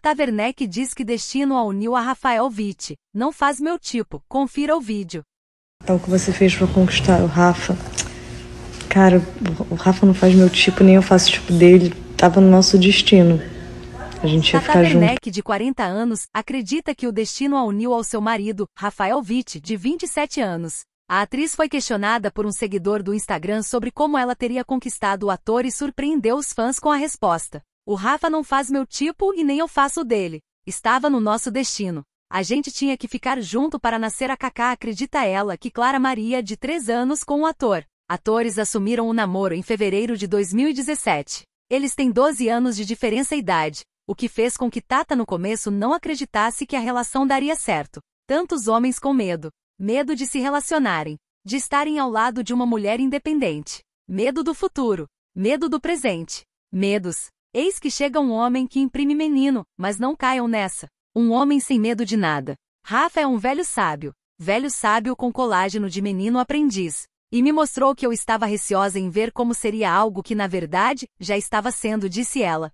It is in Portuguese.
Tatá Werneck diz que destino a uniu a Rafael Vitti. Não faz meu tipo. Confira o vídeo. O que você fez pra conquistar o Rafa? Cara, o Rafa não faz meu tipo, nem eu faço o tipo dele. Tava no nosso destino. A gente ia ficar junto. Tatá Werneck, de 40 anos, acredita que o destino a uniu ao seu marido, Rafael Vitti, de 27 anos. A atriz foi questionada por um seguidor do Instagram sobre como ela teria conquistado o ator e surpreendeu os fãs com a resposta. O Rafa não faz meu tipo e nem eu faço o dele. Estava no nosso destino. A gente tinha que ficar junto para nascer a Kaká, acredita ela, que Clara Maria, de 3 anos, com o ator. Atores assumiram o namoro em fevereiro de 2017. Eles têm 12 anos de diferença e idade, o que fez com que Tatá no começo não acreditasse que a relação daria certo. Tantos homens com medo. Medo de se relacionarem, de estarem ao lado de uma mulher independente. Medo do futuro. Medo do presente. Medos. Eis que chega um homem que imprime menino, mas não caiam nessa. Um homem sem medo de nada. Rafa é um velho sábio com colágeno de menino aprendiz. E me mostrou que eu estava receosa em ver como seria algo que, na verdade, já estava sendo, disse ela.